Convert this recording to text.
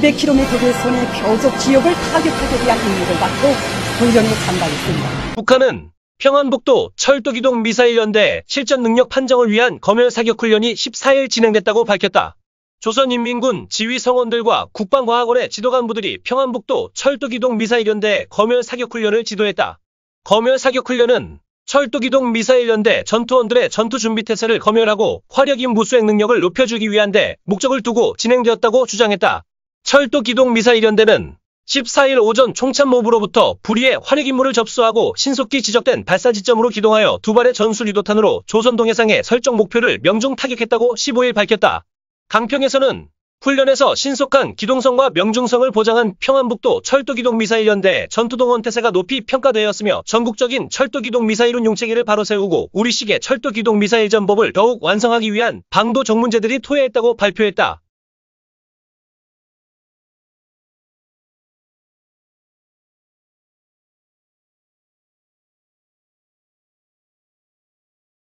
200km의 선의 벼족 지역을 타격하기 위한 임무를 받고 도전이 참가했습니다. 북한은 평안북도 철도기동 미사일 연대 실전 능력 판정을 위한 검열 사격 훈련이 14일 진행됐다고 밝혔다. 조선인민군 지휘성원들과 국방과학원의 지도간부들이 평안북도 철도기동 미사일 연대 검열 사격 훈련을 지도했다. 검열 사격 훈련은 철도기동 미사일 연대 전투원들의 전투 준비 태세를 검열하고 화력인 무수행 능력을 높여주기 위한 데 목적을 두고 진행되었다고 주장했다. 철도기동 미사일 연대는 14일 오전 총참모부로부터 불의의 화력 임무를 접수하고 신속히 지적된 발사 지점으로 기동하여 두 발의 전술유도탄으로 조선 동해상의 설정 목표를 명중 타격했다고 15일 밝혔다. 강평에서는 훈련에서 신속한 기동성과 명중성을 보장한 평안북도 철도기동미사일연대의 전투동원 태세가 높이 평가되었으며 전국적인 철도기동미사일운 용체계를 바로 세우고 우리식의 철도기동미사일 전법을 더욱 완성하기 위한 방도 정문제들이 토해했다고 발표했다.